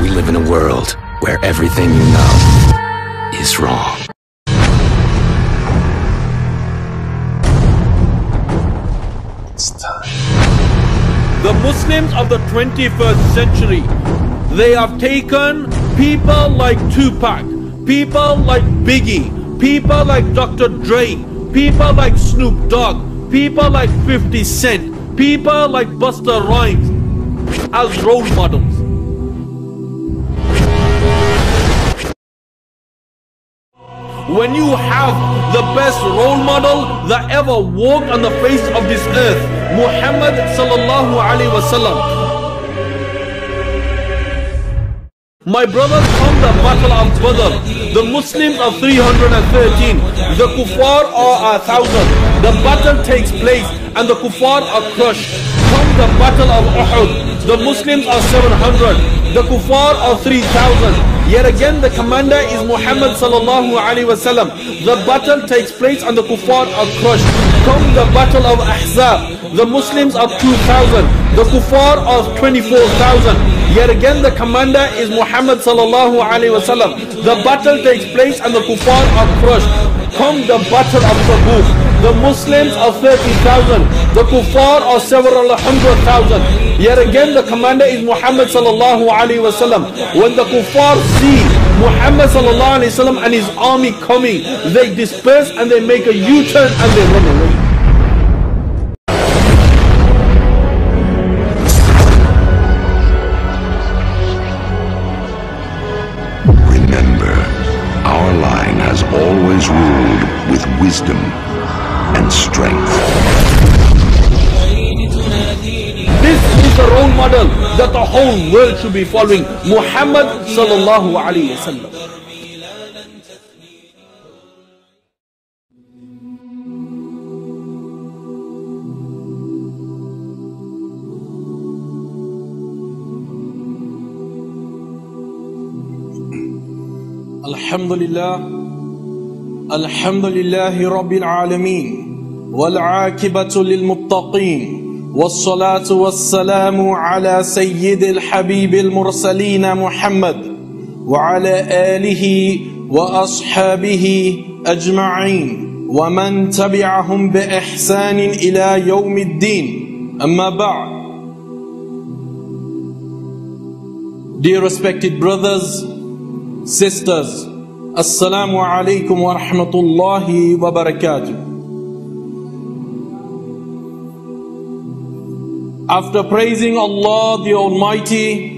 We live in a world where everything you know is wrong. It's time. The Muslims of the 21st century, they have taken people like Tupac, people like Biggie, people like Dr. Dre, people like Snoop Dogg, people like 50 Cent, people like Busta Rhymes as role models. When you have the best role model that ever walked on the face of this earth, Muhammad sallallahu alaihi wasallam. My brothers, from the Battle of Badr, the Muslims are 313, the Kuffar are 1,000. The battle takes place and the Kuffar are crushed. From the Battle of Uhud, the Muslims are 700, the Kuffar are 3,000. Yet again, the commander is Muhammad sallallahu alaihi wasallam. The battle takes place and the Kuffar are crushed. From the Battle of Ahzab, the Muslims are 2,000. The Kuffar are 24,000. Yet again, the commander is Muhammad sallallahu alaihi wasallam. The battle takes place and the Kuffar are crushed. From the Battle of Tabuk, the Muslims are 30,000, the Kuffar are several 100,000. Yet again, the commander is Muhammad sallallahu alaihi wasallam. When the Kuffar see Muhammad sallallahu alaihi wasallam and his army coming, they disperse and they make a U-turn and they run away. Remember, our line has always ruled with wisdom and strength. This is the role model that the whole world should be following, Muhammad sallallahu alaihi wasallam. Alhamdulillah. الحمد لله رب العالمين والعاقبة للمتقين والصلاة والسلام على سيد الحبيب المرسلين محمد وعلى آله وأصحابه أجمعين ومن تبعهم بإحسان إلى يوم الدين. أما بعد. Dear respected brothers, sisters, Assalamu alaikum wa rahmatullahi wa barakatuh. After praising Allah the Almighty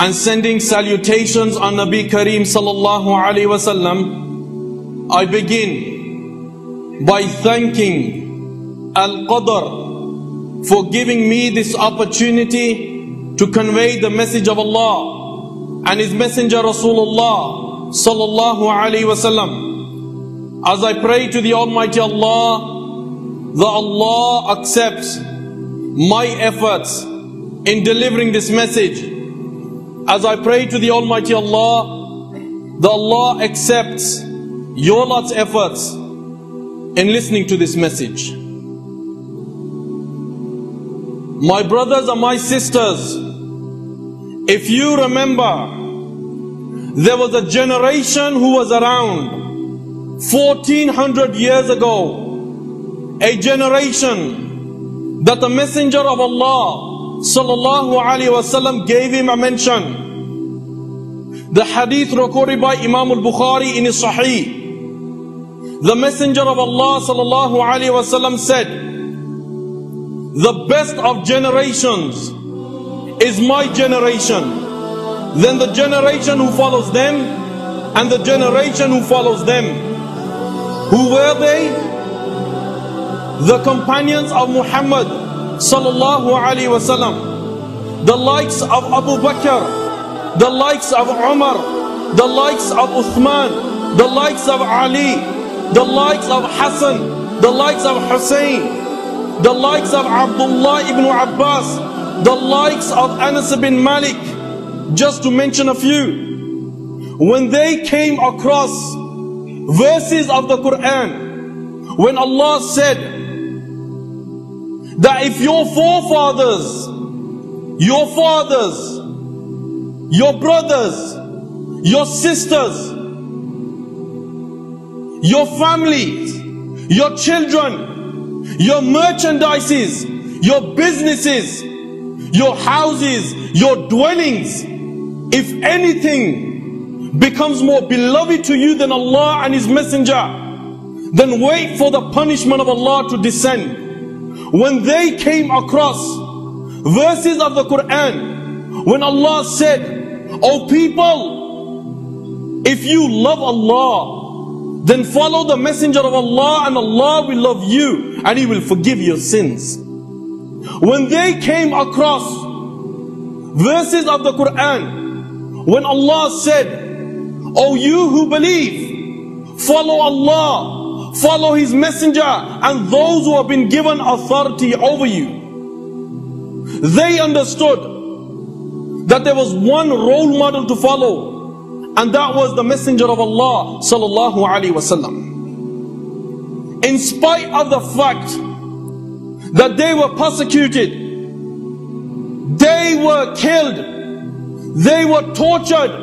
and sending salutations on Nabi Kareem sallallahu alaihi wasallam, I begin by thanking Al-Qadr for giving me this opportunity to convey the message of Allah and His Messenger Rasulullah sallallahu alaihi wasallam. As I pray to the Almighty Allah, that Allah accepts my efforts in delivering this message. As I pray to the Almighty Allah, that Allah accepts your lot's efforts in listening to this message. My brothers and my sisters, if you remember, there was a generation who was around 1400 years ago, a generation that the Messenger of Allah sallallahu alaihi wasallam gave him a mention. The hadith recorded by Imam al-Bukhari in his Sahih, the Messenger of Allah sallallahu alaihi wasallam said, the best of generations is my generation, then the generation who follows them, and the generation who follows them. Who were they? The companions of Muhammad sallallahu alaihi wasallam, the likes of Abu Bakr, the likes of Umar, the likes of Uthman, the likes of Ali, the likes of Hassan, the likes of Hussein, the likes of Abdullah ibn Abbas, the likes of Anas ibn Malik, just to mention a few. When they came across verses of the Quran, when Allah said that if your forefathers your brothers, your sisters, your families, your children, your merchandises, your businesses, your houses, your dwellings, if anything becomes more beloved to you than Allah and His Messenger, then wait for the punishment of Allah to descend. When they came across verses of the Quran, when Allah said, O people, if you love Allah, then follow the Messenger of Allah and Allah will love you and He will forgive your sins. When they came across verses of the Quran, when Allah said, O you who believe, follow Allah, follow His Messenger and those who have been given authority over you. They understood that there was one role model to follow, and that was the Messenger of Allah sallallahu alaihi wasallam. In spite of the fact that they were persecuted, they were killed, they were tortured,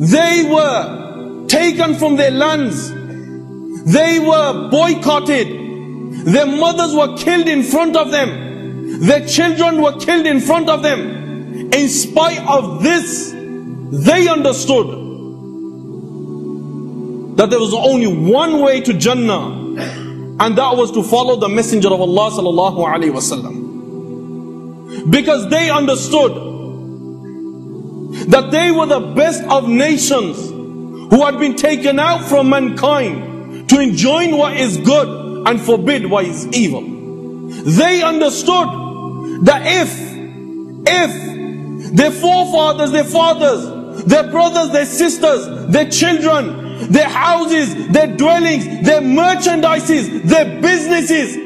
they were taken from their lands, they were boycotted, their mothers were killed in front of them, their children were killed in front of them. In spite of this, they understood that there was only one way to Jannah, and that was to follow the Messenger of Allah sallallahu alaihi wasallam. Because they understood that they were the best of nations who had been taken out from mankind to enjoin what is good and forbid what is evil. They understood that if their forefathers, their fathers, their brothers, their sisters, their children, their houses, their dwellings, their merchandises, their businesses,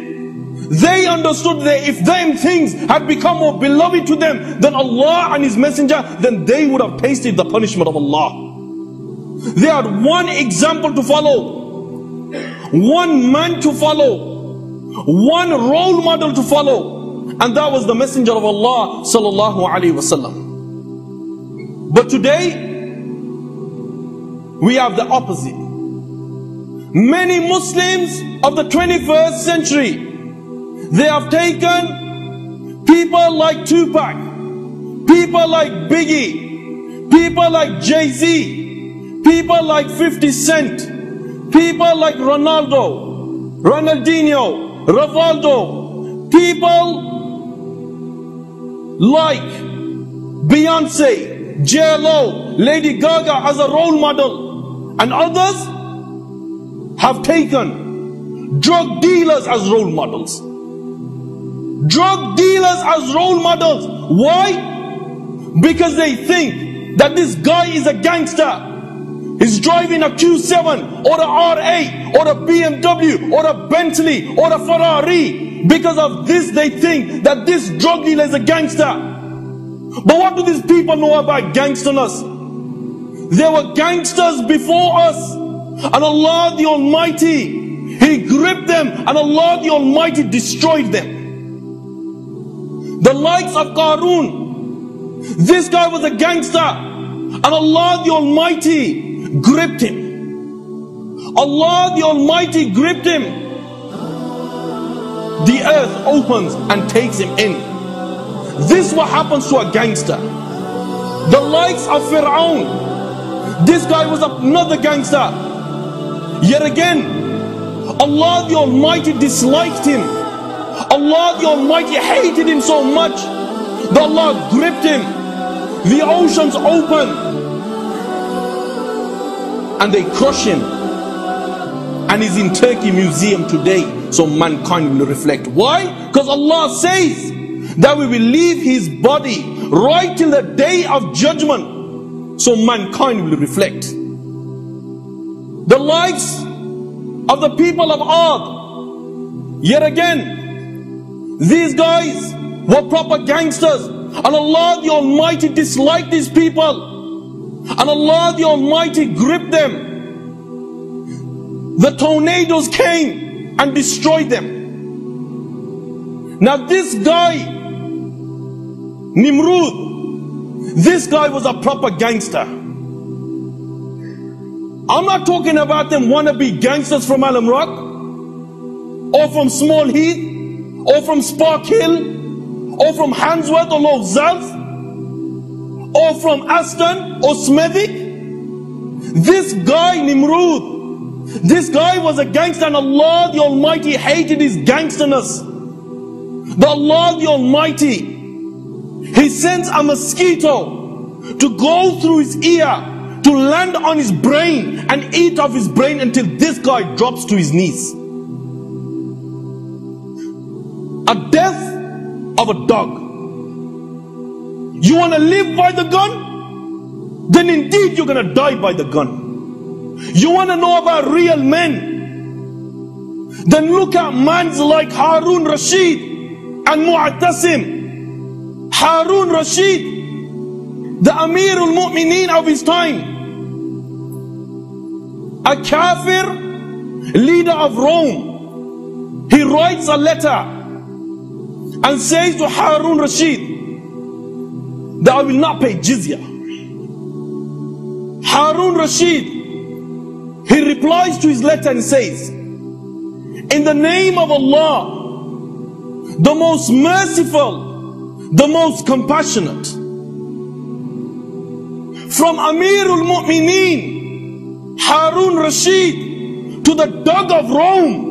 they understood that if them things had become more beloved to them than Allah and His Messenger, then they would have tasted the punishment of Allah. They had one example to follow, one man to follow, one role model to follow, and that was the Messenger of Allah sallallahu alaihi wasallam. But today we have the opposite. Many Muslims of the 21st century, they have taken people like Tupac, people like Biggie, people like Jay-Z, people like 50 Cent, people like Ronaldo, Ronaldinho, Rivaldo, people like Beyonce, JLo, Lady Gaga as a role model, and others have taken drug dealers as role models. Drug dealers as role models. Why? Because they think that this guy is a gangster. He's driving a Q7 or a R8 or a BMW or a Bentley or a Ferrari. Because of this, they think that this drug dealer is a gangster. But what do these people know about gangsterness? There were gangsters before us, and Allah the Almighty, He gripped them, and Allah the Almighty destroyed them. The likes of Qarun, this guy was a gangster, and Allah the Almighty gripped him. Allah the Almighty gripped him. The earth opens and takes him in. This is what happens to a gangster. The likes of Fir'aun, this guy was another gangster. Yet again, Allah the Almighty disliked him. Allah the Almighty hated him so much that Allah gripped him. The oceans open and they crush him, and he's in Turkey Museum today, so mankind will reflect. Why? Because Allah says that we will leave his body right till the day of judgment, so mankind will reflect. The likes of the people of Ad, yet again, these guys were proper gangsters, and Allah the Almighty disliked these people, and Allah the Almighty gripped them. The tornadoes came and destroyed them. Now this guy Nimrud, This guy was a proper gangster. I'm not talking about them wannabe gangsters from Alum Rock, or from Small Heath, or from Spark Hill, or from Handsworth or North Zelf, or from Aston or Smethwick. This guy Nimrud, this guy was a gangster, and Allah the Almighty hated his gangsterness. The Allah the Almighty, He sends a mosquito to go through his ear, to land on his brain and eat off his brain until this guy drops to his knees. A death of a dog. You want to live by the gun? Then indeed you're going to die by the gun. You want to know about real men? Then look at mans like Harun Rashid and Mu'tasim. Harun Rashid, the Amir al-Mu'mineen of his time, a kafir, leader of Rome, he writes a letter and says to Harun Rashid that I will not pay jizya. Harun Rashid, he replies to his letter and says, in the name of Allah, the most merciful, the most compassionate, from Amir al-Mu'mineen Harun Rashid to the dog of Rome,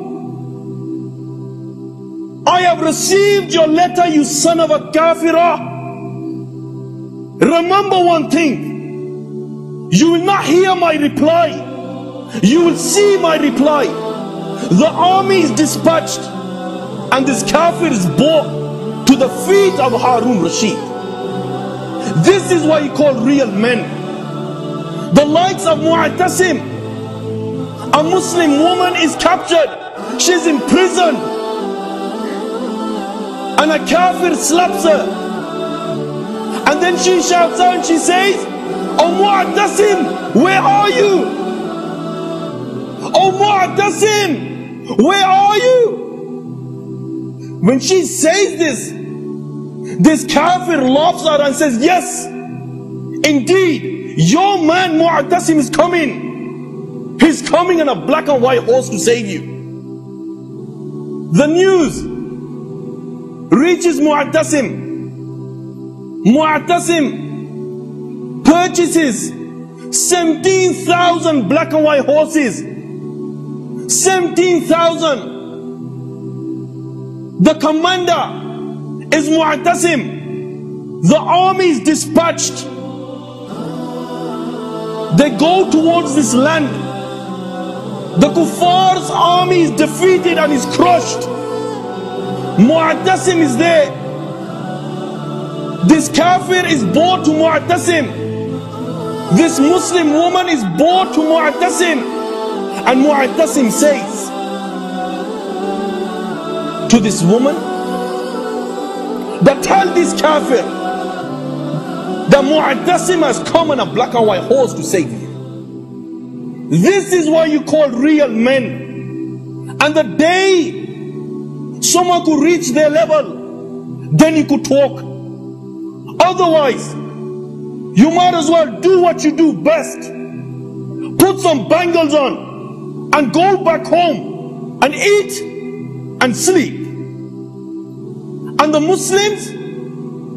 I have received your letter, you son of a kafirah. Remember one thing, you will not hear my reply, you will see my reply. The army is dispatched and this kafir is bought to the feet of Harun Rashid. This is what you call real men. The likes of Mu'tasim, a Muslim woman is captured, she's in prison, and a kafir slaps her, and then she shouts out and she says, "Oh Mu'tasim, where are you? Oh Mu'tasim, where are you?" When she says this, this kafir laughs at her and says, yes, indeed, your man Mu'tasim is coming. He's coming on a black and white horse to save you. The news reaches Mu'tasim. Mu'tasim purchases 17,000 black and white horses. 17,000. The commander is Mu'tasim. The army is dispatched. They go towards this land. The Kuffar's army is defeated and is crushed. Mu'tasim is there. This kafir is brought to Mu'tasim. This Muslim woman is brought to Mu'tasim. And Mu'tasim says to this woman, that tell this kafir that Mu'tasim has come on a black and white horse to save you. This is what you call real men. And the day someone could reach their level, then you could talk. Otherwise, you might as well do what you do best. Put some bangles on and go back home and eat and sleep. And the Muslims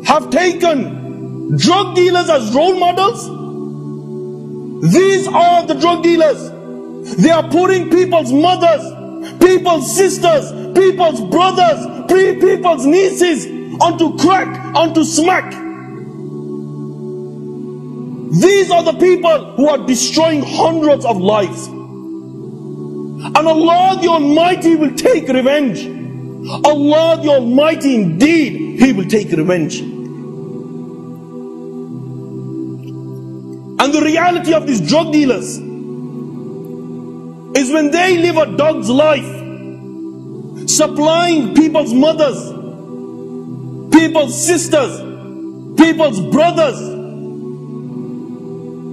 have taken drug dealers as role models. These are the drug dealers. They are putting people's mothers, people's sisters, people's brothers, people's nieces onto crack, onto smack. These are the people who are destroying hundreds of lives. And Allah the Almighty will take revenge. Allah the Almighty indeed, He will take revenge. And the reality of these drug dealers is when they live a dog's life, supplying people's mothers, people's sisters, people's brothers,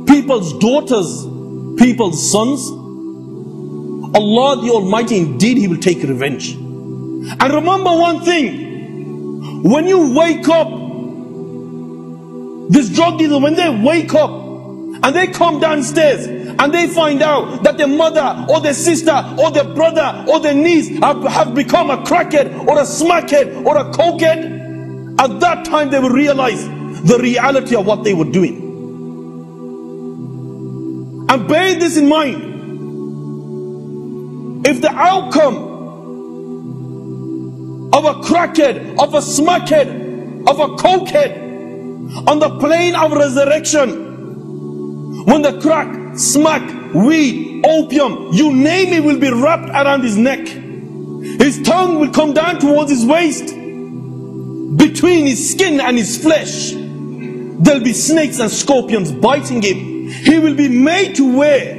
people's daughters, people's sons, Allah the Almighty indeed, He will take revenge. And remember one thing, when you wake up These drug dealers, when they wake up and they come downstairs and they find out that their mother or their sister or their brother or their niece have become a crackhead or a smackhead or a cokehead, at that time they will realize the reality of what they were doing. And bear this in mind, if the outcome of a crackhead, of a smackhead, of a cokehead on the plane of resurrection, when the crack, smack, weed, opium, you name it, will be wrapped around his neck, his tongue will come down towards his waist, between his skin and his flesh there'll be snakes and scorpions biting him. He will be made to wear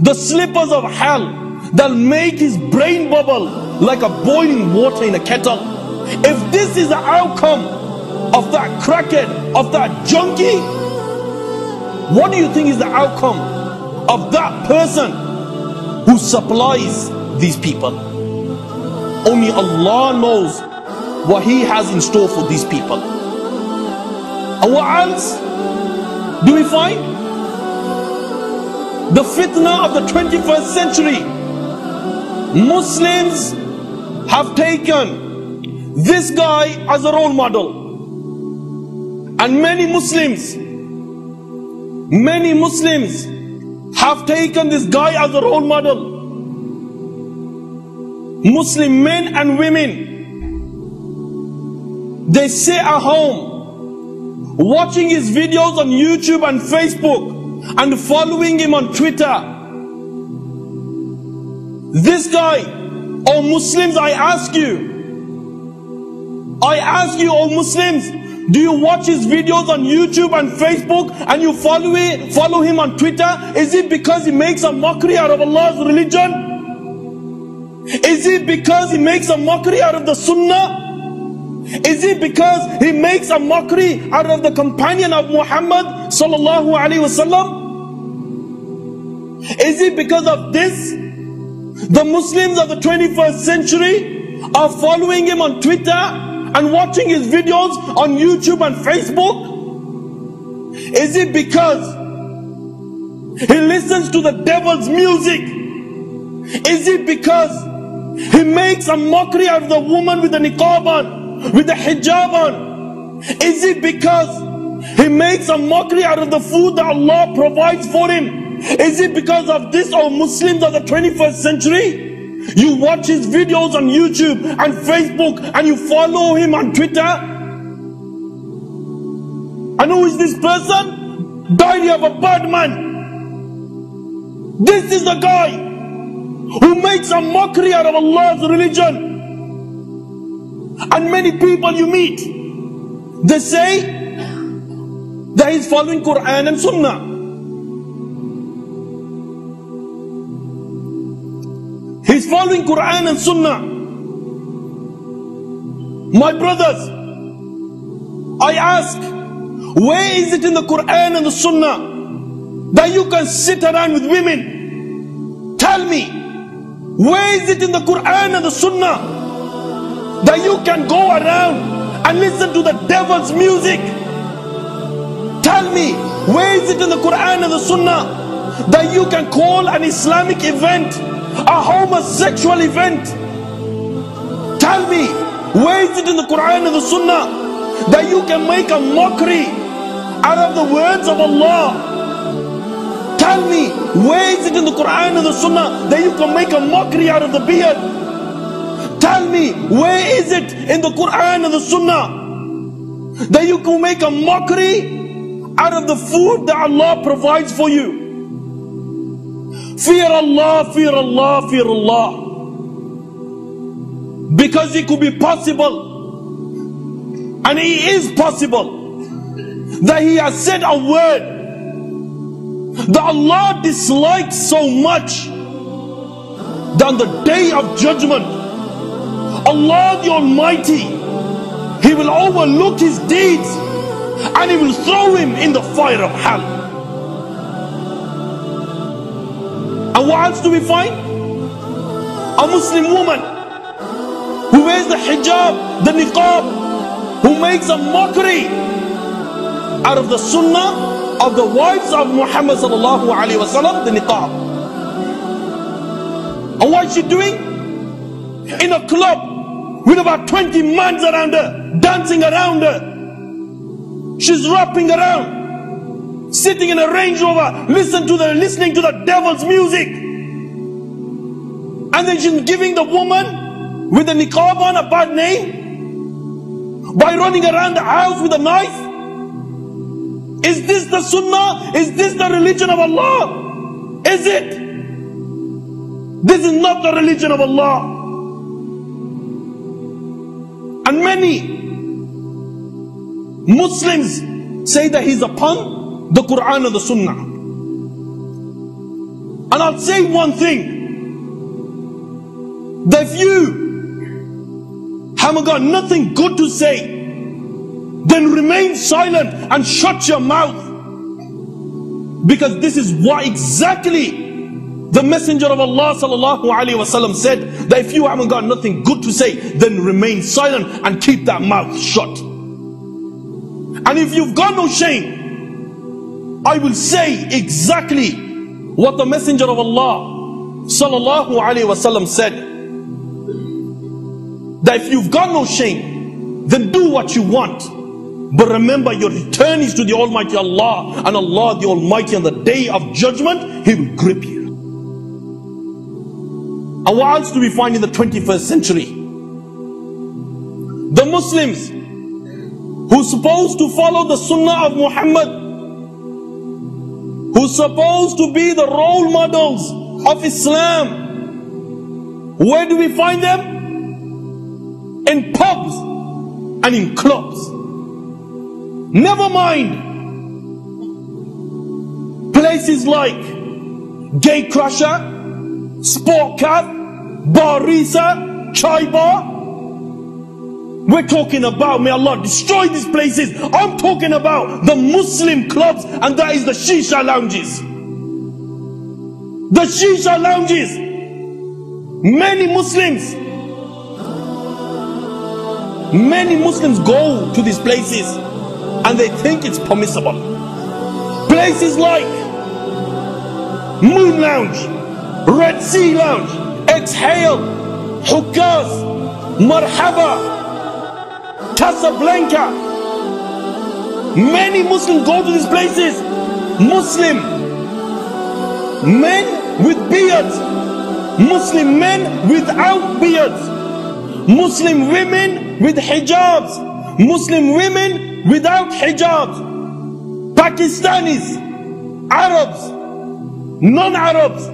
the slippers of hell that'll make his brain bubble like a boiling water in a kettle. If this is the outcome of that crackhead, of that junkie, what do you think is the outcome of that person who supplies these people? Only Allah knows what He has in store for these people. And what else do we find? The fitna of the 21st century. Muslims have taken this guy as a role model. And many Muslims have taken this guy as a role model. Muslim men and women, they sit at home watching his videos on YouTube and Facebook and following him on Twitter. This guy, oh Muslims, I ask you, oh Muslims, do you watch his videos on YouTube and Facebook and you follow him on Twitter? Is it because he makes a mockery out of Allah's religion? Is it because he makes a mockery out of the Sunnah? Is it because he makes a mockery out of the companion of Muhammad sallallahu alaihi wasallam? Is it because of this the Muslims of the 21st century are following him on Twitter and watching his videos on YouTube and Facebook? Is it because he listens to the devil's music? Is it because he makes a mockery out of the woman with the niqab on, with the hijab on? Is it because he makes a mockery out of the food that Allah provides for him? Is it because of this, or Muslims of the 21st century, you watch his videos on YouTube and Facebook and you follow him on Twitter? And who is this person? Diary of a bad man. This is the guy who makes a mockery out of Allah's religion. And many people you meet, they say that he's following Quran and Sunnah. He's following Quran and Sunnah. My brothers, I ask, where is it in the Quran and the Sunnah that you can sit around with women? Tell me, where is it in the Quran and the Sunnah that you can go around and listen to the devil's music? Tell me, where is it in the Quran and the Sunnah that you can call an Islamic event a homosexual event? Tell me, where is it in the Quran and the Sunnah that you can make a mockery out of the words of Allah? Tell me, where is it in the Quran and the Sunnah that you can make a mockery out of the beard? Tell me, where is it in the Quran and the Sunnah that you can make a mockery out of the food that Allah provides for you? Fear Allah, fear Allah, fear Allah. Because it could be possible, and it is possible, that He has said a word that Allah dislikes so much that on the day of judgment, Allah the Almighty, He will overlook his deeds and He will throw him in the fire of hell. And what else do we find? A Muslim woman who wears the hijab, the niqab, who makes a mockery out of the sunnah of the wives of Muhammad sallallahu alaihi wasallam, the niqab. And what is she doing? In a club with about 20 men around her, dancing around her. She's rapping around, sitting in a Range Rover, listening to the devil's music. And then she's giving the woman with the niqab on a bad name by running around the house with a knife. Is this the sunnah? Is this the religion of Allah? Is it? This is not the religion of Allah. And many Muslims say that he's upon the Quran and the Sunnah. And I'll say one thing, that if you haven't got nothing good to say, then remain silent and shut your mouth, because this is what exactly the Messenger of Allah sallallahu alaihi wasallam said, that if you haven't got nothing good to say, then remain silent and keep that mouth shut. And if you've got no shame, I will say exactly what the Messenger of Allah sallallahu alaihi wasallam said, that if you've got no shame, then do what you want, but remember your return is to the Almighty Allah, and Allah the Almighty on the day of judgment, He will grip you. And what else do we find in the 21st century? The Muslims who are supposed to follow the Sunnah of Muhammad, who are supposed to be the role models of Islam, where do we find them? In pubs and in clubs. Never mind places like Gay Crusher, Sport Cab, Barisa, Chai Bar. We're talking about, may Allah destroy these places, I'm talking about the Muslim clubs, and that is the Shisha lounges. The Shisha lounges. Many Muslims go to these places and they think it's permissible. Places like Moon Lounge, Red Sea Lounge, Exhale, Hukkaz, Marhaba, Casablanca. Many Muslims go to these places. Muslim men with beards, Muslim men without beards, Muslim women with hijabs, Muslim women without hijabs, Pakistanis, Arabs, non-Arabs,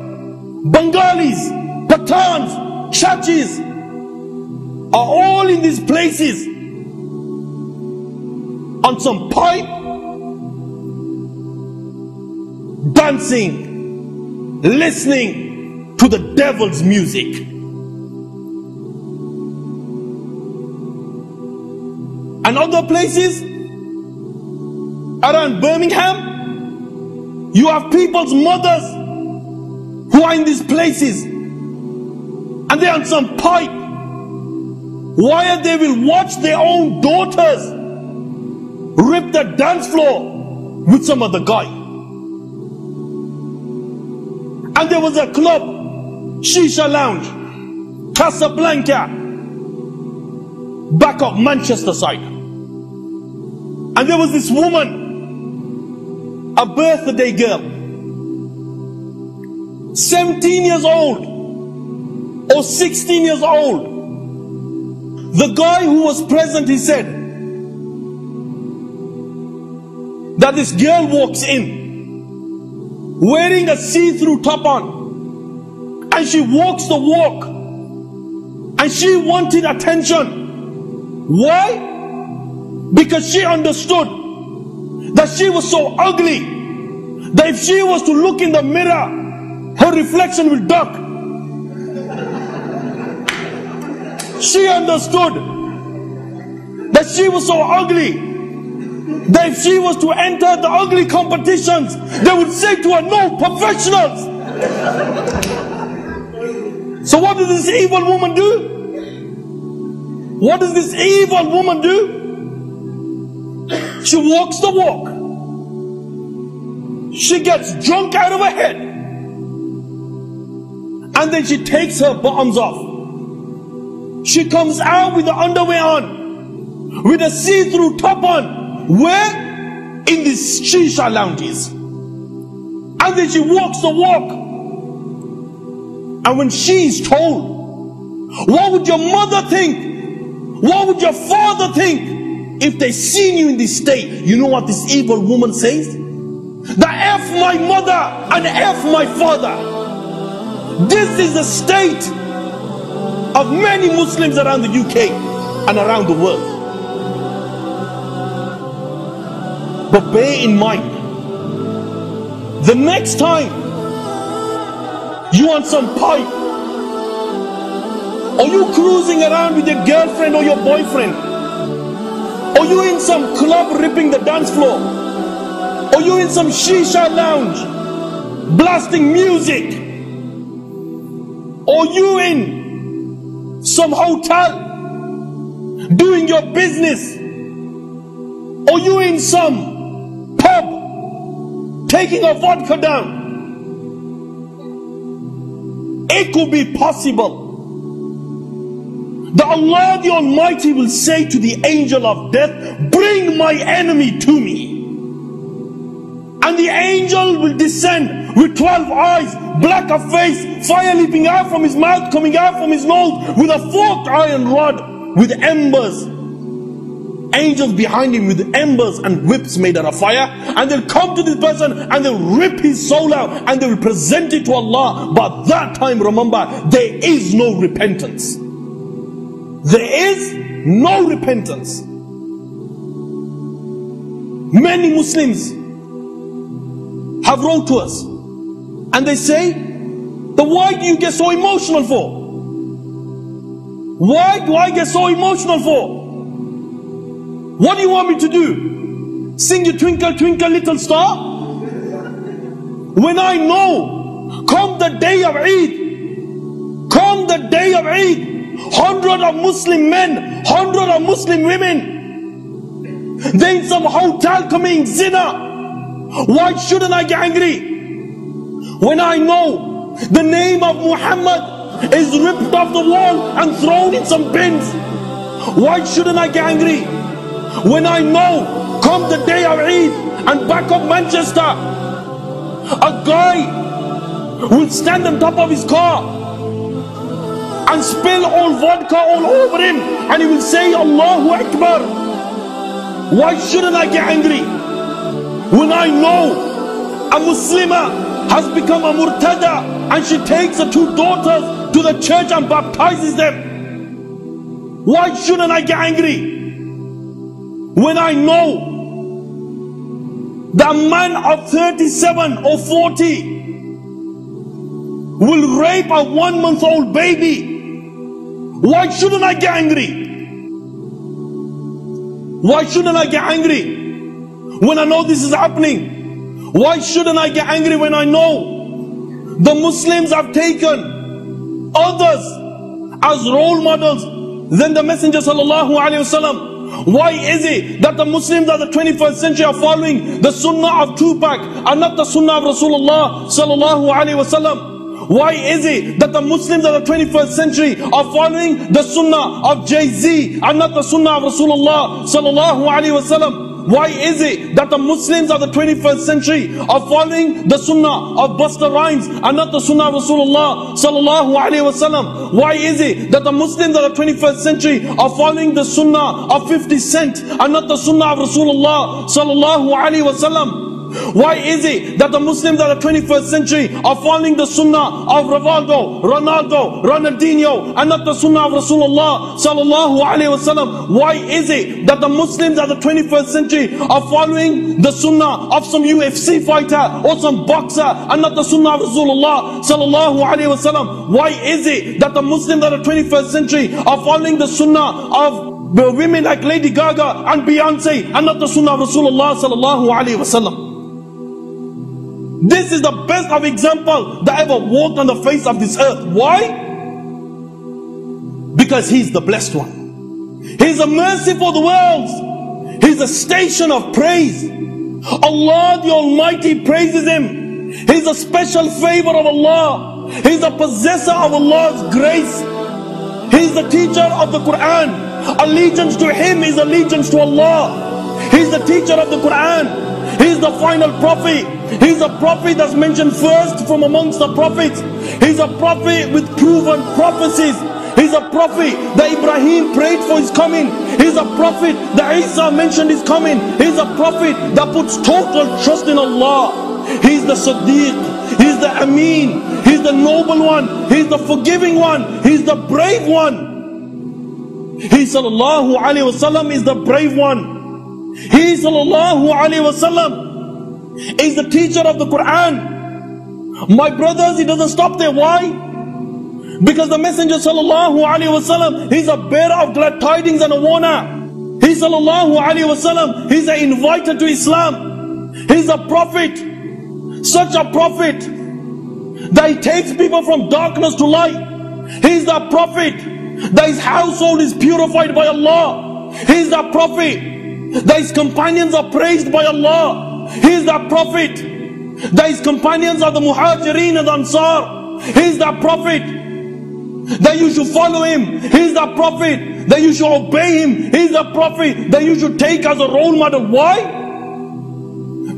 Bengalis, Pathans, Chachis are all in these places on some pipe, dancing, listening to the devil's music. And other places around Birmingham, you have people's mothers who are in these places and they're on some pipe, while they will watch their own daughters rip the dance floor with some other guy. And there was a club, Shisha Lounge, Casablanca, back up Manchester side. And there was this woman, a birthday girl, 17 years old or 16 years old. The guy who was present, he said that this girl walks in wearing a see-through top on, and she walks the walk, and she wanted attention. Why? Because she understood that she was so ugly that if she was to look in the mirror, her reflection will duck. She understood that she was so ugly that if she was to enter the ugly competitions, they would say to her, "No, professionals." So what did this evil woman do? What does this evil woman do? She walks the walk. she gets drunk out of her head, and then she takes her bottoms off. She comes out with the underwear on, with a see-through top on. Where? In the shisha lounges. And then she walks the walk. And when she's told, what would your mother think? What would your father think if they seen you in this state? You know what this evil woman says? That F my mother and F my father. This is the state of many Muslims around the UK and around the world. But bear in mind, the next time you want some pipe, or you cruising around with your girlfriend or your boyfriend, or you in some club ripping the dance floor, or you in some shisha lounge blasting music, or you in some hotel doing your business, or you in some pub taking a vodka down, it could be possible that Allah the Almighty will say to the angel of death, bring my enemy to me. And the angel will descend with 12 eyes, black of face, fire leaping out from his mouth, coming out from his nose, with a forked iron rod, with embers. Angels behind him with embers and whips made out of fire. And they'll come to this person and they'll rip his soul out and they'll present it to Allah. But that time, remember, there is no repentance. There is no repentance. Many Muslims have wrote to us and they say, then why do you get so emotional for? Why do I get so emotional for? What do you want me to do? Sing your twinkle twinkle little star? When I know, come the day of Eid, come the day of Eid, 100 of Muslim men, 100 of Muslim women, they in some hotel committing zina. Why shouldn't I get angry? When I know the name of Muhammad is ripped off the wall and thrown in some bins, why shouldn't I get angry? When I know, come the day of Eid and back of Manchester, a guy will stand on top of his car and spill all vodka all over him and he will say, Allahu Akbar. Why shouldn't I get angry? When I know a Muslima has become a murtada and she takes her two daughters to the church and baptizes them, why shouldn't I get angry? When I know that a man of 37 or 40 will rape a 1-month-old baby, why shouldn't I get angry? Why shouldn't I get angry? When I know this is happening, why shouldn't I get angry? When I know the Muslims have taken others as role models than the Messenger ﷺ, why is it that the Muslims of the 21st century are following the Sunnah of Tupac and not the Sunnah of Rasulullah ﷺ? Why is it that the Muslims of the 21st century are following the Sunnah of Jay-Z and not the Sunnah of Rasulullah ﷺ? Why is it that the Muslims of the 21st century are following the Sunnah of Busta Rhymes and not the Sunnah of Rasulullah sallallahu alaihi wasallam? Why is it that the Muslims of the 21st century are following the Sunnah of 50 Cent and not the Sunnah of Rasulullah sallallahu alaihi wasallam? Why is it that the Muslims of the 21st century are following the Sunnah of Ronaldo, Ronaldinho and not the Sunnah of Rasulullah sallallahu alaihi wasallam? Why is it that the Muslims of the 21st century are following the Sunnah of some UFC fighter or some boxer and not the Sunnah of Rasulullah sallallahu alaihi wasallam? Why is it that the Muslims of the 21st century are following the Sunnah of women like Lady Gaga and Beyonce and not the Sunnah of Rasulullah sallallahu alaihi wasallam? This is the best of example that ever walked on the face of this earth. Why? Because he's the blessed one. He's a mercy for the world. He's a station of praise. Allah the Almighty praises him. He's a special favor of Allah. He's a possessor of Allah's grace. He's the teacher of the Quran. Allegiance to him is allegiance to Allah. He's the teacher of the Quran. He's the final prophet. He's a prophet that's mentioned first from amongst the prophets. He's a prophet with proven prophecies. He's a prophet that Ibrahim prayed for his coming. He's a prophet that Isa mentioned is coming. He's a prophet that puts total trust in Allah. He's the Siddiq. He's the Ameen. He's the noble one. He's the forgiving one. He's the brave one. He sallallahu alayhi wasallam is the brave one. He sallallahu alayhi wasallam is the teacher of the Quran. My brothers, he doesn't stop there. Why? Because the Messenger sallallahu alayhi wasallam, he's a bearer of glad tidings and a warner. He sallallahu alayhi wasallam, he's an inviter to Islam. He's a prophet, such a prophet that he takes people from darkness to light. He's the prophet that his household is purified by Allah. He's the prophet that his companions are praised by Allah. He's the prophet that his companions are the Muhajireen and the Ansar. He's the prophet that you should follow him. He's the prophet that you should obey him. He's the prophet that you should take as a role model. Why?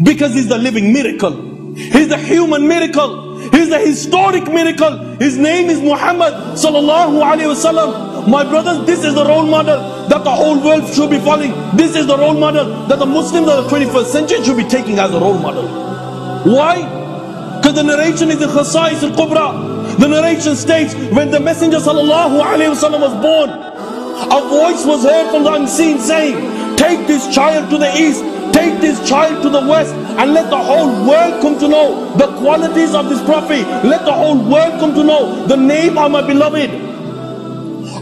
Because he's the living miracle. He's the human miracle. He's the historic miracle. His name is Muhammad sallallahu alayhi wasallam. My brothers, this is the role model that the whole world should be following. This is the role model that the Muslims of the 21st century should be taking as a role model. Why? Because the narration is in Khasa'is al-Kubra. The narration states, when the Messenger sallallahu alayhi wasallam was born, a voice was heard from the unseen saying, take this child to the east, take this child to the west, and let the whole world come to know the qualities of this prophet. Let the whole world come to know the name of my beloved,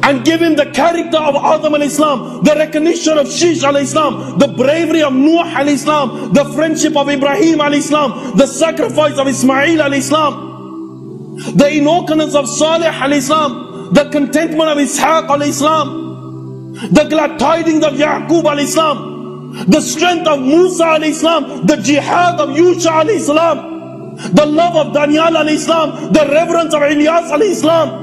and give him the character of Adam alayhi salam, the recognition of Shish alayhi salam, the bravery of Nuh alayhi salam, the friendship of Ibrahim alayhi salam, the sacrifice of Ismail alayhi salam, the inoccurrence of Salih alayhi salam, the contentment of Ishaq alayhi salam, the glad tidings of Yaqub alayhi salam, the strength of Musa alayhi salam, the jihad of Yusha alayhi salam, the love of Daniel alayhi salam, the reverence of Ilyas alayhi salam,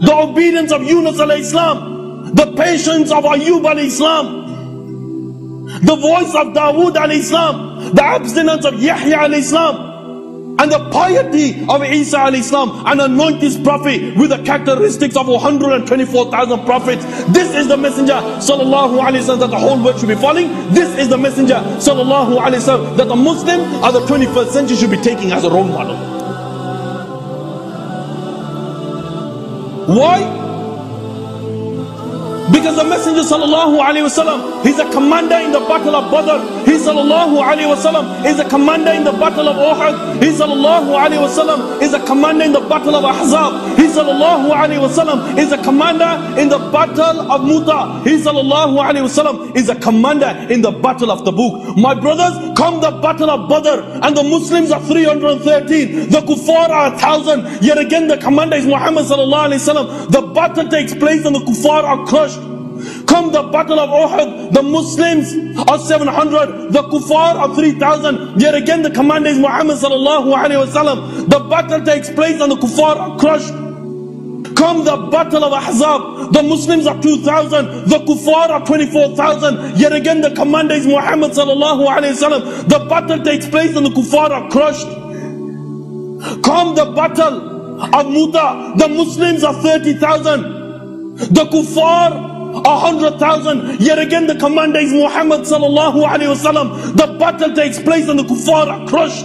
the obedience of Yunus alayhi salam, the patience of Ayyub alayhi salam, the voice of Dawood alayhi salam, the abstinence of Yahya alayhi salam, and the piety of Isa alayhi salam, and anoint this prophet with the characteristics of 124,000 prophets. This is the Messenger sallallahu alayhi wasallam that the whole world should be following. This is the Messenger sallallahu alayhi wasallam that the Muslim of the 21st century should be taking as a role model. Why? Because the Messenger sallallahu alayhi wasallam, he's a commander in the battle of Badr. He sallallahu alayhi wasallam is a commander in the battle of Uhud. He sallallahu alayhi wasallam is a commander in the battle of Ahzab. He sallallahu alayhi wasallam is a commander in the battle of Muta. He sallallahu alayhi wasallam is a commander in the battle of Tabuk. My brothers, come the battle of Badr, and the Muslims are 313, the kuffar are 1,000. Yet again the commander is Muhammad sallallahu alayhi wasallam. The battle takes place and the kuffar are crushed. Come the battle of Uhud, the Muslims are 700, the kuffar are 3,000. Yet again the commander is Muhammad sallallahu alayhi wasallam. The battle takes place and the kuffar are crushed. Come the battle of Ahzab, the Muslims are 2,000, the kuffar are 24,000. Yet again the commander is Muhammad sallallahu alayhi wasallam. The battle takes place and the kuffar are crushed. Come the battle of Muta, the Muslims are 30,000, the kuffar 100,000. Yet again the commander is Muhammad sallallahu alayhi wasallam. The battle takes place and the kuffar are crushed.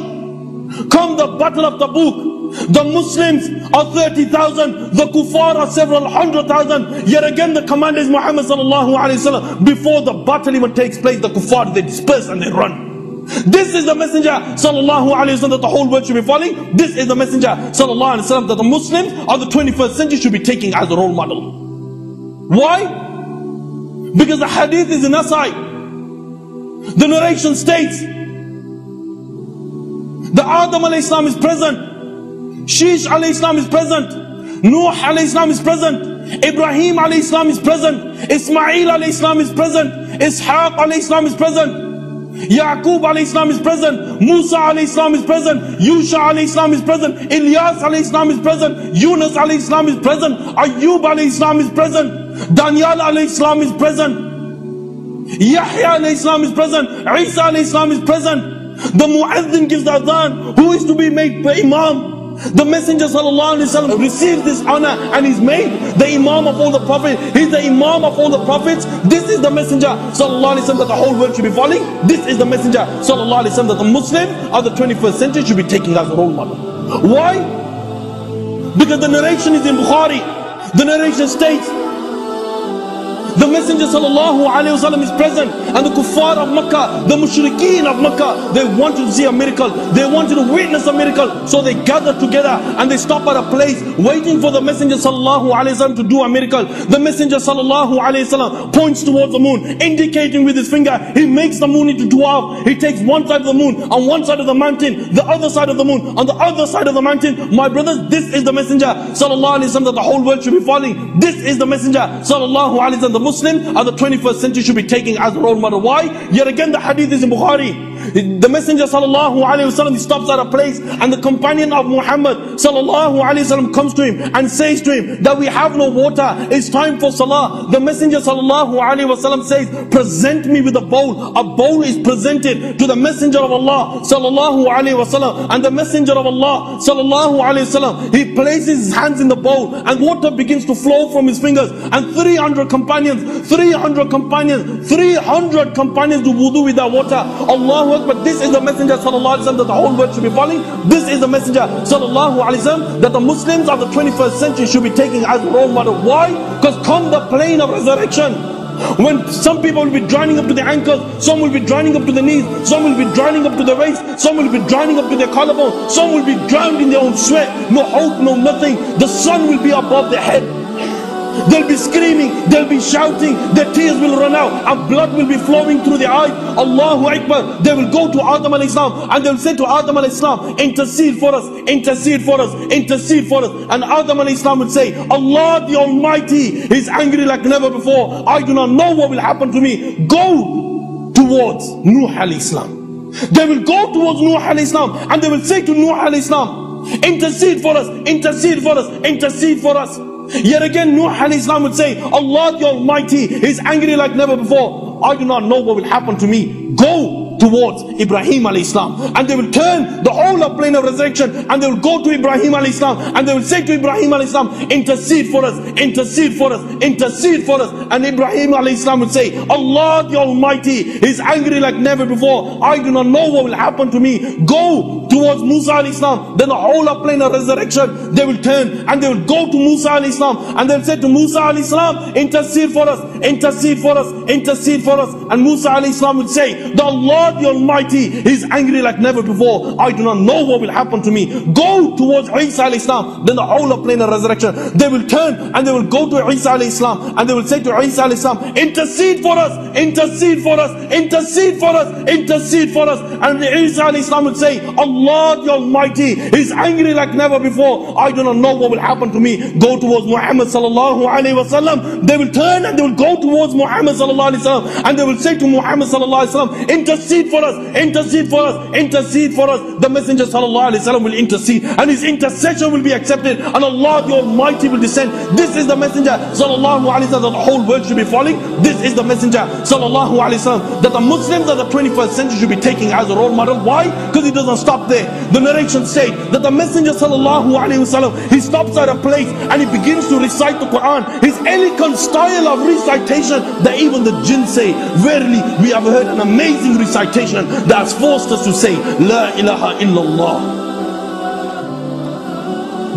Come the battle of Tabuk, the Muslims are 30,000, the kuffar are several 100,000. Yet again the commander is Muhammad sallallahu alayhi wasallam. Before the battle even takes place, the kuffar, they disperse and they run. This is the Messenger sallallahu alayhi wasallam that the whole world should be following. This is the Messenger sallallahu alayhi wasallam that the Muslims of the 21st century should be taking as a role model. Why? Because the hadith is in Nasai. The narration states that Adam alayhi salam is present, Shish alayhi salam is present, Nuh alayhi salam is present, Ibrahim alayhi salam is present, Ismail alayhi salam is present, Ishaq alayhi salam is present, Yaqub alayhi salam is present, Musa alayhi salam is present, Yusha alayhi salam is present, Ilyas alayhi salam is present, Yunus alayhi salam is present, Ayyub alayhi salam is present, Daniel alayhi salam is present, Yahya alayhi salam is present, Isa alayhi salam is present. The Muazzin gives the Adhan, who is to be made the Imam. The Messenger sallallahu alayhi wa sallam receives this honor and is made the Imam of all the Prophets. He's the Imam of all the Prophets. This is the Messenger sallallahu alayhi wa sallam that the whole world should be following. This is the Messenger sallallahu alayhi wa sallam that the Muslim of the 21st century should be taking as a role model. Why? Because the narration is in Bukhari. The narration states, the Messenger sallallahu alayhi wa sallam is present, and the kuffar of Makkah, the mushrikeen of Makkah, they wanted to see a miracle, they wanted to witness a miracle, so they gathered together and they stopped at a place waiting for the Messenger sallallahu alayhi wa sallam to do a miracle. The Messenger sallallahu alayhi wa sallam points towards the moon, indicating with his finger. He makes the moon into 12. He takes one side of the moon on one side of the mountain, the other side of the moon on the other side of the mountain. My brothers, this is the Messenger sallallahu alayhi wa sallam that the whole world should be following. This is the Messenger sallallahu alayhi wa sallam Muslim of the 21st century should be taking as a role model. Why? Yet again the hadith is in Bukhari. The Messenger sallallahu alayhi wasallam stops at a place, and the companion of Muhammad sallallahu alayhi wasallam comes to him and says to him that we have no water, it's time for salah. The Messenger sallallahu alayhi wasallam says, present me with a bowl. A bowl is presented to the Messenger of Allah sallallahu alayhi wasallam, and the Messenger of Allah sallallahu alayhi wasallam, he places his hands in the bowl and water begins to flow from his fingers, and 300 companions do wudu with that water. Allahu Akbar. This is the Messenger sallallahu alayhi wa sallam that the whole world should be following. This is the Messenger sallallahu alayhi wa sallam that the Muslims of the 21st century should be taking as a role model. Why? Because come the plane of resurrection, when some people will be drowning up to their ankles, some will be drowning up to the knees, some will be drowning up to the waist, some will be drowning up to their collarbone, some will be drowned in their own sweat, no hope, no nothing. The sun will be above their head. They'll be screaming, they'll be shouting, their tears will run out and blood will be flowing through their eyes. Allahu Akbar. They will go to Adam alayhi salam and they'll say to Adam alayhi salam, intercede for us, intercede for us, intercede for us. And Adam alayhi salam will say, Allah the Almighty is angry like never before. I do not know what will happen to me. Go towards Nuh alayhi salam. They will go towards Nuh alayhi salam and they will say to Nuh alayhi salam, intercede for us, intercede for us, intercede for us. Yet again, Nuh alayhi salam would say, Allah the Almighty is angry like never before. I do not know what will happen to me. Go towards Ibrahim alayhi salam. And they will turn the whole of plane of resurrection and they will go to Ibrahim alayhi salam and they will say to Ibrahim alayhi salam, intercede for us, intercede for us, intercede for us. And Ibrahim alayhi salam would say, Allah the Almighty is angry like never before. I do not know what will happen to me. Go towards Musa alayhi salam. Then the whole of plane of resurrection, they will turn and they will go to Musa alayhi salam and they will say to Musa alayhi salam, intercede for us, intercede for us, intercede for us. And Musa alayhi salam will say, the Lord the Almighty is angry like never before. I do not know what will happen to me. Go towards Isa alayhi salam. Then the whole of plane of resurrection, they will turn and they will go to Isa alayhi salam and they will say to Isa alayhi salam, intercede for us, intercede for us, intercede for us, intercede for us. And Isa alayhi salam will say, Allah the Almighty is angry like never before. I do not know what will happen to me. Go towards Muhammad sallallahu alayhi wa sallam. They will turn and they will go towards Muhammad sallallahu alayhi wa sallam and they will say to Muhammad sallallahu alayhi wa sallam, intercede for us, intercede for us, intercede for us. The Messenger sallallahu alayhi wa sallam will intercede and his intercession will be accepted and Allah the Almighty will descend. This is the Messenger sallallahu alayhi wa sallam that the whole world should be following. This is the Messenger sallallahu alayhi wa sallam that the Muslims of the 21st century should be taking as a role model. Why? Because it doesn't stop there. The narration said that the Messenger sallallahu alayhi wasallam, he stops at a place and he begins to recite the Quran. His elegant style of recitation that even the jinn say, verily we have heard an amazing recitation that has forced us to say La ilaha illallah.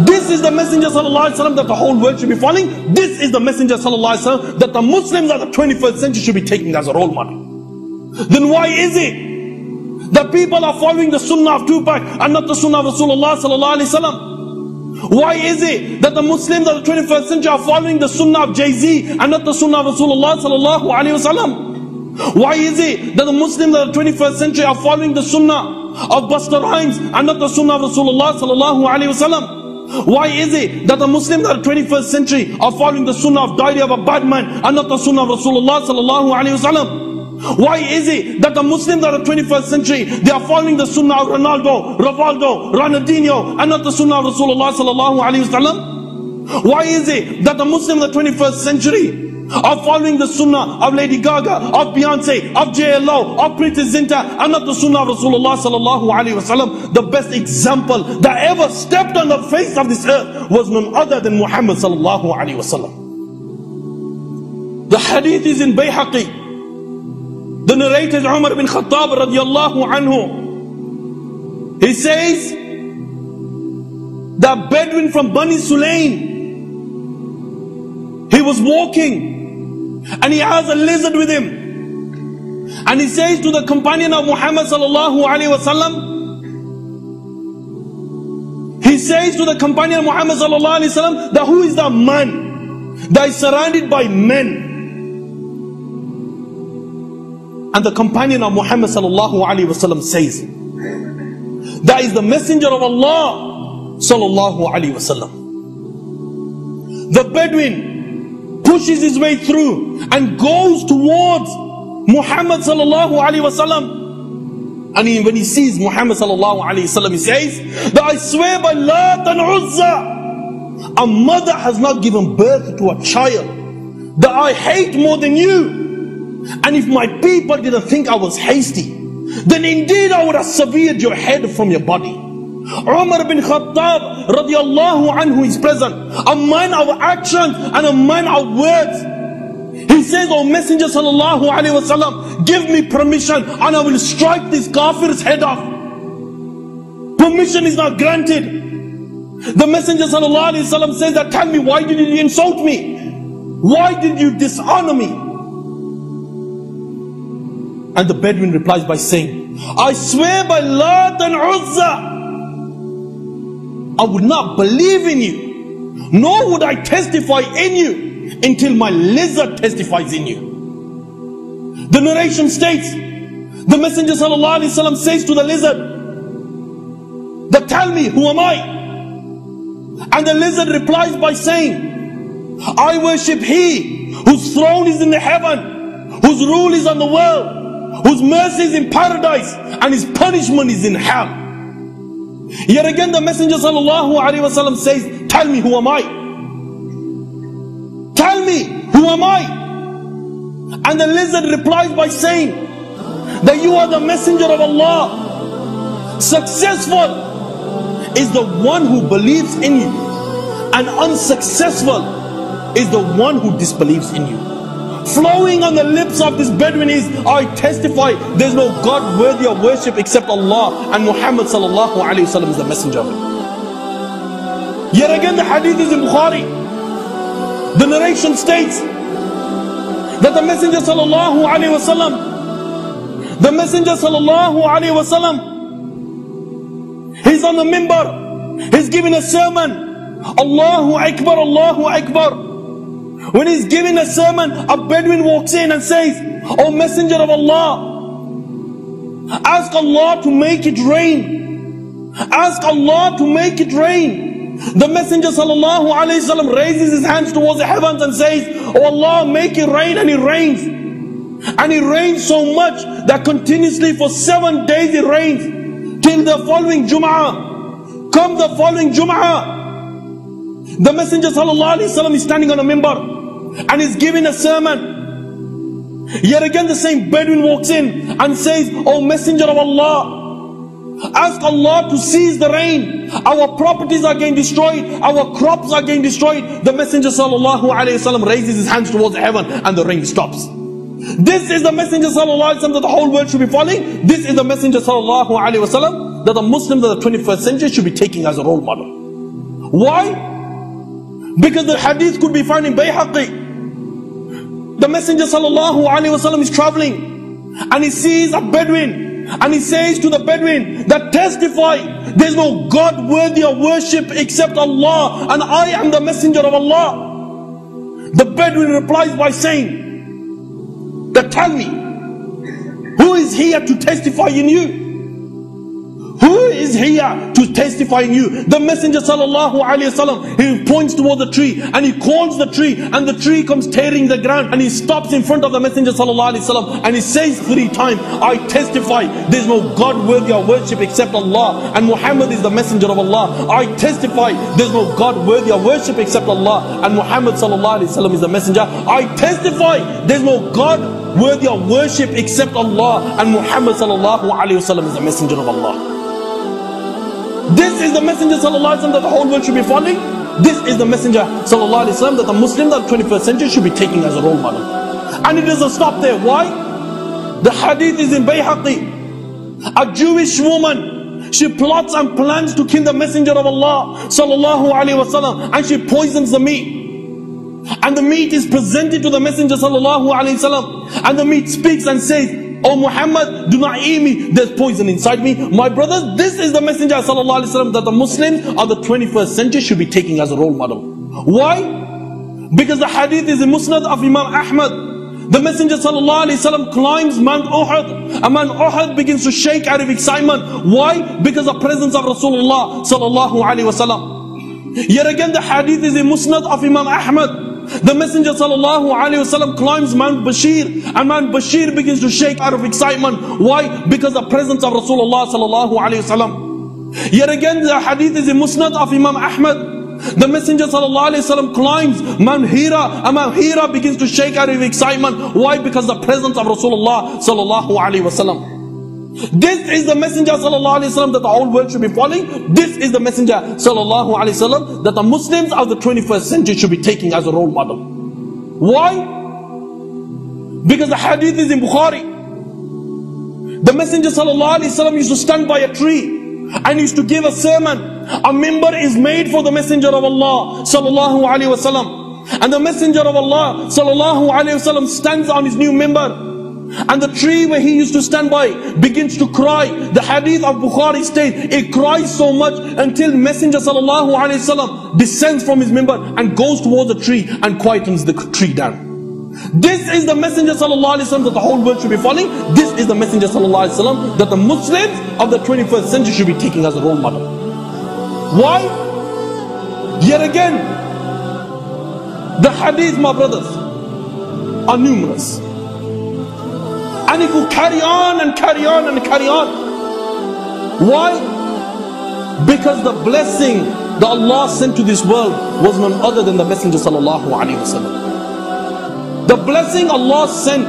This is the Messenger sallallahu alayhi wa sallam that the whole world should be following. This is the Messenger sallallahu alayhi wa sallam that the Muslims of the 21st century should be taking as a role model. Then why is it the people are following the sunnah of Tupac and not the sunnah of Rasulullah sallallahu alayhi wa sallam? Why is it that the Muslims of the 21st century are following the sunnah of Jay-Z and not the sunnah of Rasulullah sallallahu alayhi wa sallam? Why is it that the Muslims of the 21st century are following the sunnah of Busta Rhymes and not the sunnah of Rasulullah sallallahu alayhi wa sallam? Why is it that the Muslims of the 21st century are following the sunnah of Diary of a Bad Man and not the sunnah of Rasulullah sallallahu alayhi wa sallam? Why is it that the Muslims of the 21st century, they are following the Sunnah of Ronaldo, Rivaldo, Ronaldinho, and not the Sunnah of Rasulullah sallallahu alaihi wasallam? Why is it that the Muslims of the 21st century are following the Sunnah of Lady Gaga, of Beyonce, of JLo, of Princess Zinta, and not the Sunnah of Rasulullah sallallahu alaihi wasallam? The best example that ever stepped on the face of this earth was none other than Muhammad sallallahu alaihi wasallam. The hadith is in Bayhaqi. The narrator is Umar bin Khattab radiallahu anhu. He says that Bedouin from Bani Sulaym, he was walking and he has a lizard with him, and he says to the companion of Muhammad sallallahu alaihi wasallam, he says to the companion of Muhammad sallallahu alaihi wasallam, that who is that man that is surrounded by men? And the companion of Muhammad sallallahu alaihi wasallam says, that is the messenger of Allah sallallahu alaihi wasallam. The Bedouin pushes his way through and goes towards Muhammad sallallahu alaihi wasallam. And when he sees Muhammad sallallahu alaihi wasallam, he says that I swear by Lat and Uzza, a mother has not given birth to a child that I hate more than you. And if my people didn't think I was hasty, then indeed I would have severed your head from your body. Umar bin Khattab radiallahu anhu is present, a man of action and a man of words. He says, O Messenger sallallahu alaihi wasallam, give me permission and I will strike this kafir's head off. Permission is not granted. The Messenger sallallahu alaihi wasallam says that, tell me, why did you insult me? Why did you dishonor me? And the Bedouin replies by saying, I swear by Lat and Uzza, I would not believe in you, nor would I testify in you until my lizard testifies in you. The narration states, the Messenger sallallahu alaihi wasallam says to the lizard, that tell me, who am I? And the lizard replies by saying, I worship He whose throne is in the heaven, whose rule is on the world, whose mercy is in paradise and his punishment is in hell. Yet again the Messenger sallallahu alaihi wasallam says, tell me, who am I? Tell me, who am I? And the lizard replies by saying that you are the messenger of Allah. Successful is the one who believes in you, and unsuccessful is the one who disbelieves in you. Flowing on the lips of this Bedouin is, I testify there's no God worthy of worship except Allah, and Muhammad sallallahu alaihi wasallam is the messenger of Him. Yet again the hadith is in Bukhari. The narration states that the Messenger sallallahu alaihi wasallam, he's on the minbar, he's giving a sermon. Allahu Akbar, Allahu Akbar. When he's giving a sermon, a Bedouin walks in and says, O Messenger of Allah, ask Allah to make it rain. Ask Allah to make it rain. The Messenger sallallahu alaihi wasallam raises his hands towards the heavens and says, O Allah, make it rain. And it rains. And it rains so much that continuously for 7 days it rains, till the following Jum'ah. Come the following Jum'ah, the Messenger sallallahu alaihi wasallam is standing on a minbar and he's giving a sermon. Yet again the same Bedouin walks in and says, O Messenger of Allah, ask Allah to cease the rain. Our properties are getting destroyed, our crops are getting destroyed. The Messenger sallallahu alaihi wasallam raises his hands towards heaven and the rain stops. This is the Messenger sallallahu alaihi wasallam that the whole world should be following. This is the Messenger sallallahu alaihi wasallam that the Muslims of the 21st century should be taking as a role model. Why? Because the hadith could be found in Bayhaqi. The Messenger sallallahu alaihi wasallam is traveling and he sees a Bedouin and he says to the Bedouin that testify there's no God worthy of worship except Allah, and I am the messenger of Allah. The Bedouin replies by saying that tell me, who is here to testify in you? Who is here to testify in you? The Messenger sallallahu alayhi wasallam, he points towards the tree and he calls the tree, and the tree comes tearing the ground, and he stops in front of the Messenger sallallahu alayhi wasallam and he says 3 times, I testify there's no God worthy of worship except Allah, and Muhammad is the Messenger of Allah. I testify there's no God worthy of worship except Allah, and Muhammad sallallahu alayhi wasallam is the Messenger. I testify there's no God worthy of worship except Allah, and Muhammad sallallahu alayhi wasallam is the Messenger of Allah. This is the Messenger sallallahu alayhi wasallam that the whole world should be following. This is the Messenger sallallahu alayhi wasallam that the Muslims of the 21st century should be taking as a role model. And it doesn't stop there. Why? The hadith is in Bayhaqi. A Jewish woman, she plots and plans to kill the Messenger of Allah sallallahu alayhi wasallam, and she poisons the meat. And the meat is presented to the Messenger sallallahu alayhi wasallam, and the meat speaks and says, "Oh Muhammad, do not eat me, there's poison inside me." My brothers, this is the Messenger sallallahu alayhi wasallam that the Muslims of the 21st century should be taking as a role model. Why? Because the hadith is in Musnad of Imam Ahmad. The Messenger sallallahu alayhi wasallam climbs Mount Uhud, and Mount Uhud begins to shake out of excitement. Why? Because the presence of Rasulullah sallallahu alayhi wasallam. Yet again, the hadith is in Musnad of Imam Ahmad. The Messenger sallallahu alayhi wasallam climbs Mount Bashir, and Mount Bashir begins to shake out of excitement. Why? Because the presence of Rasulullah sallallahu alayhi wasallam. Yet again, the hadith is in Musnad of Imam Ahmad. The Messenger sallallahu alayhi wasallam climbs Mount Hira, and Mount Hira begins to shake out of excitement. Why? Because the presence of Rasulullah sallallahu alayhi wasallam. This is the Messenger sallallahu alayhi wasallam that the whole world should be following. This is the Messenger sallallahu alayhi wasallam that the Muslims of the 21st century should be taking as a role model. Why? Because the hadith is in Bukhari. The Messenger sallallahu alayhi wasallam used to stand by a tree and used to give a sermon. A member is made for the Messenger of Allah sallallahu alayhi wasallam, and the Messenger of Allah sallallahu alayhi wasallam stands on his new member, and the tree where he used to stand by begins to cry. The hadith of Bukhari states, it cries so much until Messenger sallallahu alayhi wasallam descends from his minbar and goes towards the tree and quietens the tree down. This is the Messenger sallallahu alayhi wasallam that the whole world should be following. This is the Messenger sallallahu alayhi wasallam that the Muslims of the 21st century should be taking as a role model. Why? Yet again, the hadith, my brothers, are numerous. And it will carry on and carry on and carry on. Why? Because the blessing that Allah sent to this world was none other than the Messenger sallallahu alayhi wasallam. The blessing Allah sent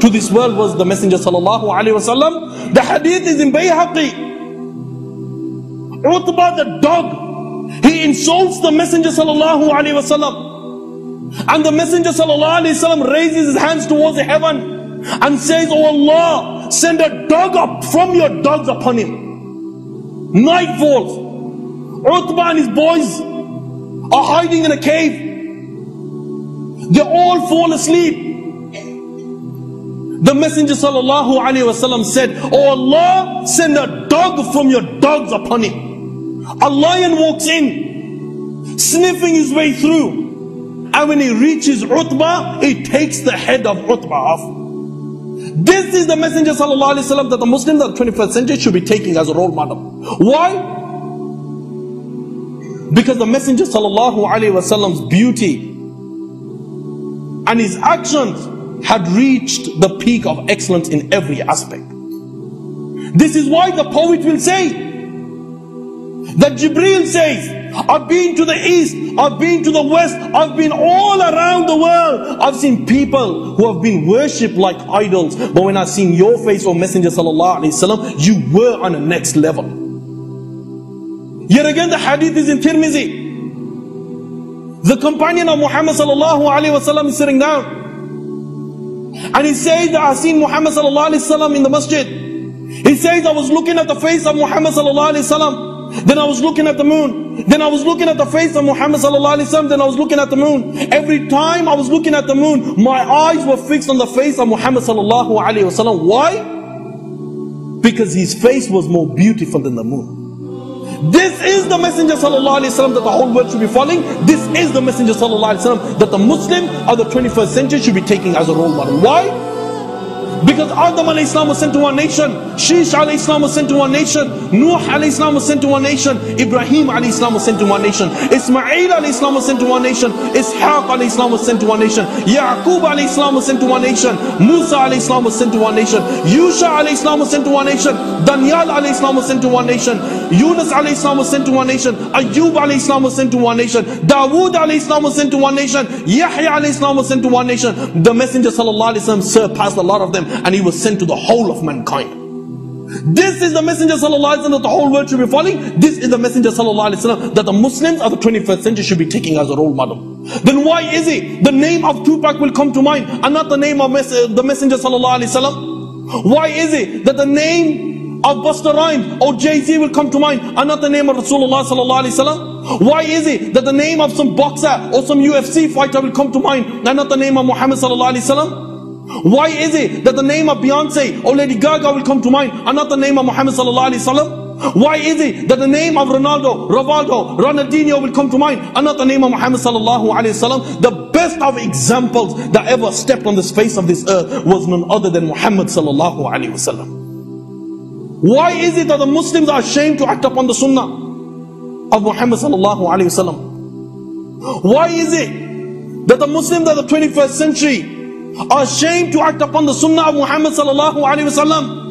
to this world was the Messenger sallallahu alayhi wasallam. The hadith is in Bayhaqi. Utbah the dog, he insults the Messenger sallallahu alayhi wasallam, and the Messenger sallallahu alayhi wasallam raises his hands towards the heaven and says, "Oh Allah, send a dog up from your dogs upon him." Night falls. Utbah and his boys are hiding in a cave. They all fall asleep. The Messenger sallallahu alayhi wasallam said, "Oh Allah, send a dog from your dogs upon him." A lion walks in, sniffing his way through, and when he reaches Utbah, he takes the head of Utbah off. This is the Messenger sallallahu alayhi wasallam that the Muslims of the 21st century should be taking as a role model. Why? Because the Messenger sallallahu alayhi wasallam's beauty and his actions had reached the peak of excellence in every aspect. This is why the poet will say that Jibreel says, "I've been to the east, I've been to the west, I've been all around the world. I've seen people who have been worshipped like idols, but when I've seen your face, O Messenger sallallahu alayhi wasallam, you were on the next level." Yet again, the hadith is in Tirmizi. The companion of Muhammad sallallahu alayhi wasallam is sitting down, and he says that, "I've seen Muhammad sallallahu alayhi wasallam in the masjid." He says, "I was looking at the face of Muhammad sallallahu alayhi wasallam, then I was looking at the moon, then I was looking at the face of Muhammad sallallahu alayhi wasallam, then I was looking at the moon. Every time I was looking at the moon, my eyes were fixed on the face of Muhammad sallallahu alayhi wasallam." Why? Because his face was more beautiful than the moon. This is the Messenger sallallahu alayhi wasallam that the whole world should be following. This is the Messenger sallallahu alayhi wasallam that the Muslim of the 21st century should be taking as a role model. Why? Because Adam alayhi salam was sent to one nation, Sheesh alayhi salam was sent to one nation, Nuh alayhi salam was sent to one nation, Ibrahim alayhi salam was sent to one nation, Ismail alayhi salam was sent to one nation, Ishaq alayhi salam was sent to one nation, Yaqub alayhi salam was sent to one nation, Musa alayhi salam was sent to one nation, Yusha alayhi salam was sent to one nation, Daniel alayhi salam was sent to one nation, Yunus alayhi salam was sent to one nation, Ayyub alayhi salam was sent to one nation, Dawood alayhi salam was sent to one nation, Yahya alayhi salam was sent to one nation. The Messenger sallallahu alayhi wasallam surpassed a lot of them, and he was sent to the whole of mankind. This is the Messenger sallallahu alaihi wasallam that the whole world should be following. This is the Messenger sallallahu alaihi wasallam that the Muslims of the 21st century should be taking as a role model. Then why is it the name of Tupac will come to mind and not the name of the Messenger sallallahu alaihi wasallam? Why is it that the name of Busta Rhymes or Jay-Z will come to mind and not the name of Rasulullah sallallahu alaihi wasallam? Why is it that the name of some boxer or some UFC fighter will come to mind and not the name of Muhammad sallallahu alaihi wasallam? Why is it that the name of Beyonce or Lady Gaga will come to mind and not the name of Muhammad sallallahu alaihi wasallam? Why is it that the name of Ronaldo, Rivaldo, Ronaldinho will come to mind and not the name of Muhammad sallallahu alaihi wasallam? The best of examples that ever stepped on the face of this earth was none other than Muhammad sallallahu alaihi wasallam. Why is it that the Muslims are ashamed to act upon the sunnah of Muhammad sallallahu alaihi wasallam? Why is it that the Muslims of the 21st century are ashamed to act upon the sunnah of Muhammad sallallahu alaihi wasallam?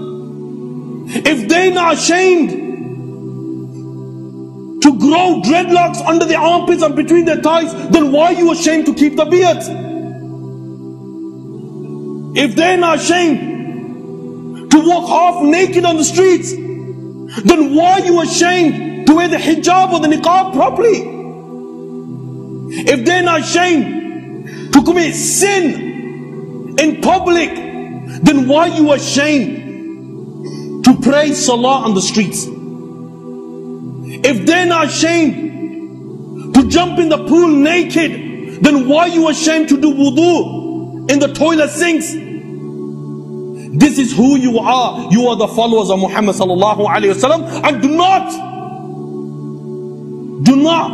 If they are not ashamed to grow dreadlocks under their armpits and between their thighs, then why are you ashamed to keep the beard? If they are not ashamed to walk half naked on the streets, then why are you ashamed to wear the hijab or the niqab properly? If they are not ashamed to commit sin in public, then why are you ashamed to pray salah on the streets? If they're not ashamed to jump in the pool naked, then why are you ashamed to do wudu in the toilet sinks? This is who you are. You are the followers of Muhammad sallallahu alaihi wasallam, and do not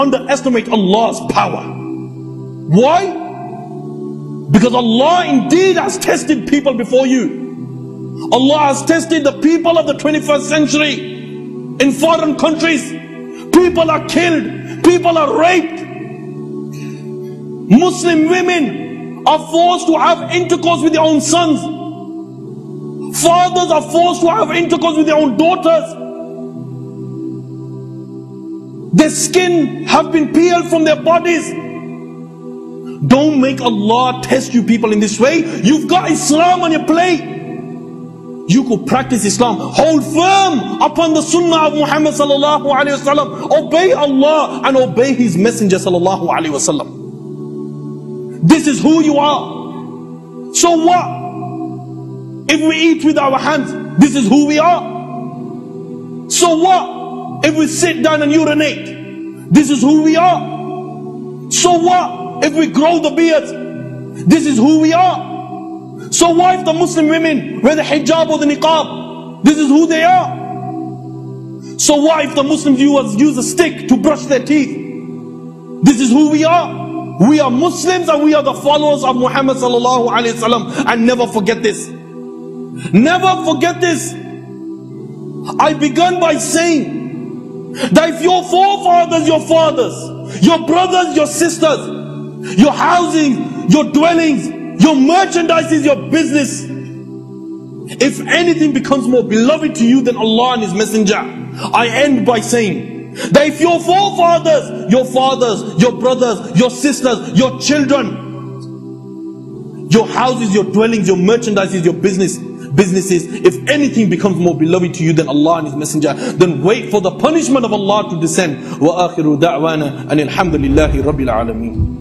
underestimate Allah's power. Why? Because Allah indeed has tested people before you. Allah has tested the people of the 21st century in foreign countries. People are killed, people are raped. Muslim women are forced to have intercourse with their own sons. Fathers are forced to have intercourse with their own daughters. Their skin have been peeled from their bodies. Don't make Allah test you people in this way. You've got Islam on your plate. You could practice Islam. Hold firm upon the sunnah of Muhammad sallallahu alaihi wasallam. Obey Allah and obey his messenger sallallahu alaihi wasallam. This is who you are. So what if we eat with our hands? This is who we are. So what if we sit down and urinate? This is who we are. So what if we grow the beard? This is who we are. So why if the Muslim women wear the hijab or the niqab? This is who they are. So why if the Muslim viewers use a stick to brush their teeth? This is who we are. We are Muslims and we are the followers of Muhammad sallallahu alaihi wasallam. And never forget this. Never forget this. I began by saying that if your forefathers, your fathers, your brothers, your sisters, your housing, your dwellings, your merchandises, your business, if anything becomes more beloved to you than Allah and his messenger, I end by saying that if your forefathers, your fathers, your brothers, your sisters, your children, your houses, your dwellings, your merchandises, your businesses, if anything becomes more beloved to you than Allah and his messenger, then wait for the punishment of Allah to descend. وَآخِرُ دَعْوَانَا أَنِ الْحَمْدُ لِلَّهِ رَبِّ الْعَالَمِينَ